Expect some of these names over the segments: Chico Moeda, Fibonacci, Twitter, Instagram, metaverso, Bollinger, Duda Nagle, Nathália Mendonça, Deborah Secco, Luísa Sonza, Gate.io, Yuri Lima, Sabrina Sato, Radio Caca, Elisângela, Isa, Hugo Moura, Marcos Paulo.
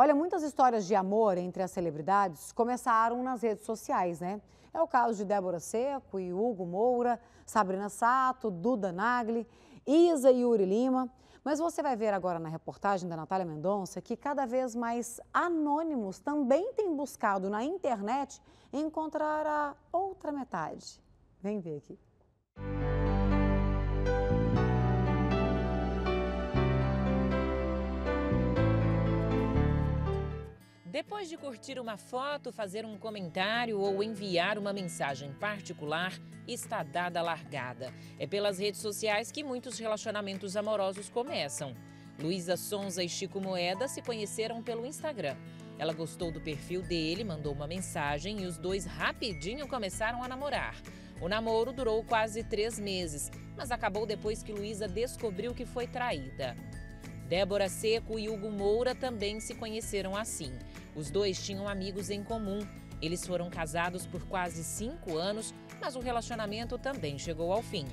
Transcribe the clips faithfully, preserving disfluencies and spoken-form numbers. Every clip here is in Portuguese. Olha, muitas histórias de amor entre as celebridades começaram nas redes sociais, né? É o caso de Deborah Secco e Hugo Moura, Sabrina Sato, Duda Nagle, Isa e Yuri Lima. Mas você vai ver agora na reportagem da Nathália Mendonça que cada vez mais anônimos também têm buscado na internet encontrar a outra metade. Vem ver aqui. Depois de curtir uma foto, fazer um comentário ou enviar uma mensagem particular, está dada a largada. É pelas redes sociais que muitos relacionamentos amorosos começam. Luísa Sonza e Chico Moeda se conheceram pelo Instagram. Ela gostou do perfil dele, mandou uma mensagem e os dois rapidinho começaram a namorar. O namoro durou quase três meses, mas acabou depois que Luísa descobriu que foi traída. Deborah Secco e Hugo Moura também se conheceram assim. Os dois tinham amigos em comum. Eles foram casados por quase cinco anos, mas o relacionamento também chegou ao fim.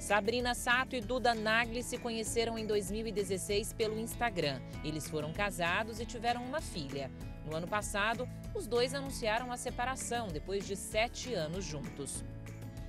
Sabrina Sato e Duda Nagle se conheceram em dois mil e dezesseis pelo Instagram. Eles foram casados e tiveram uma filha. No ano passado, os dois anunciaram a separação depois de sete anos juntos.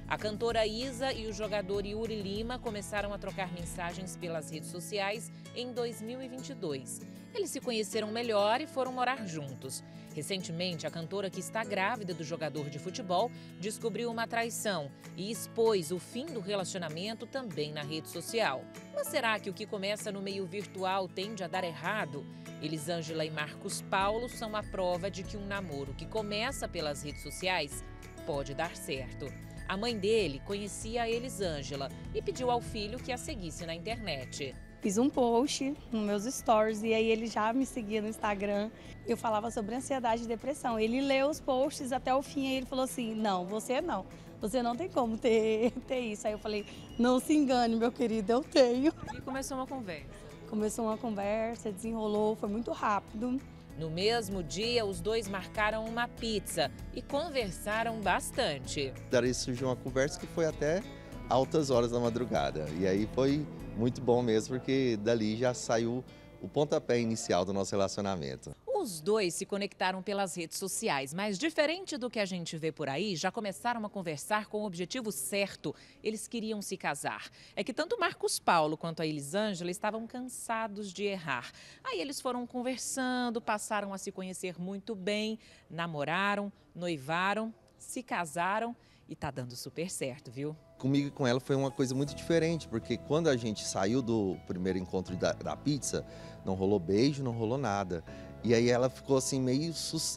A cantora Isa e o jogador Yuri Lima começaram a trocar mensagens pelas redes sociais em dois mil e vinte e dois. Eles se conheceram melhor e foram morar juntos. Recentemente, a cantora que está grávida do jogador de futebol descobriu uma traição e expôs o fim do relacionamento também na rede social. Mas será que o que começa no meio virtual tende a dar errado? Elisângela e Marcos Paulo são a prova de que um namoro que começa pelas redes sociais pode dar certo. A mãe dele conhecia a Elisângela e pediu ao filho que a seguisse na internet. Fiz um post nos meus stories e aí ele já me seguia no Instagram. Eu falava sobre ansiedade e depressão. Ele leu os posts até o fim e ele falou assim, não, você não. Você não tem como ter, ter isso. Aí eu falei, não se engane, meu querido, eu tenho. E começou uma conversa. Começou uma conversa, desenrolou, foi muito rápido. No mesmo dia, os dois marcaram uma pizza e conversaram bastante. Daí surgiu uma conversa que foi até altas horas da madrugada. E aí foi muito bom mesmo, porque dali já saiu o pontapé inicial do nosso relacionamento. Os dois se conectaram pelas redes sociais, mas diferente do que a gente vê por aí, já começaram a conversar com o objetivo certo. Eles queriam se casar. É que tanto Marcos Paulo quanto a Elisângela estavam cansados de errar. Aí eles foram conversando, passaram a se conhecer muito bem, namoraram, noivaram, se casaram e tá dando super certo, viu? Comigo e com ela foi uma coisa muito diferente, porque quando a gente saiu do primeiro encontro da, da pizza, não rolou beijo, não rolou nada. E aí ela ficou assim meio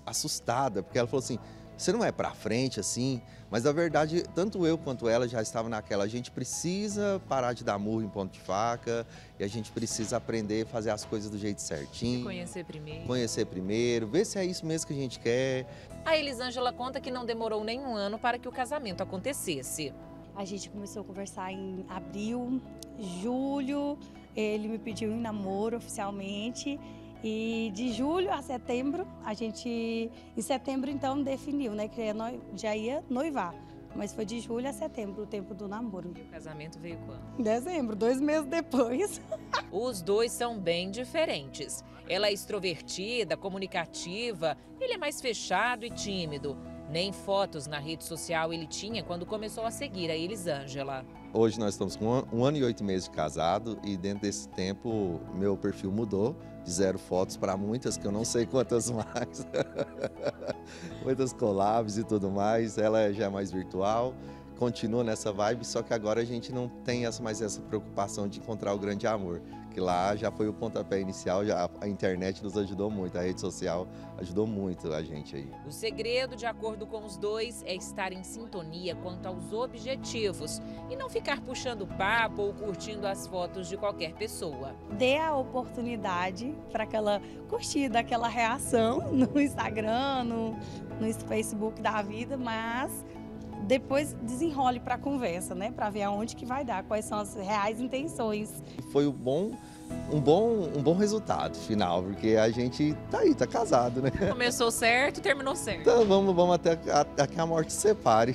assustada, porque ela falou assim, você não é pra frente assim? Mas na verdade, tanto eu quanto ela já estava naquela, a gente precisa parar de dar murro em ponto de faca, e a gente precisa aprender a fazer as coisas do jeito certinho. Se conhecer primeiro. Conhecer primeiro, ver se é isso mesmo que a gente quer. A Elisângela conta que não demorou nem um ano para que o casamento acontecesse. A gente começou a conversar em abril, julho, ele me pediu em namoro oficialmente e de julho a setembro, a gente, em setembro então definiu, né, que já ia noivar, mas foi de julho a setembro o tempo do namoro. E o casamento veio quando? Em dezembro, dois meses depois. Os dois são bem diferentes. Ela é extrovertida, comunicativa, ele é mais fechado e tímido. Nem fotos na rede social ele tinha quando começou a seguir a Elisângela. Hoje nós estamos com um ano e oito meses de casado e dentro desse tempo meu perfil mudou de zero fotos para muitas, que eu não sei quantas mais. Muitas collabs e tudo mais, ela já é mais virtual, continua nessa vibe, só que agora a gente não tem mais essa preocupação de encontrar o grande amor. Que lá já foi o pontapé inicial, já a internet nos ajudou muito, a rede social ajudou muito a gente aí. O segredo, de acordo com os dois, é estar em sintonia quanto aos objetivos e não ficar puxando papo ou curtindo as fotos de qualquer pessoa. Dê a oportunidade para aquela curtida, aquela reação no Instagram, no, no Facebook da vida, mas depois desenrole para a conversa, né? Para ver aonde que vai dar, quais são as reais intenções. Foi um bom, um bom, um bom resultado final, porque a gente tá aí, tá casado, né? Começou certo, terminou certo. Então vamos, vamos até, até que a morte separe.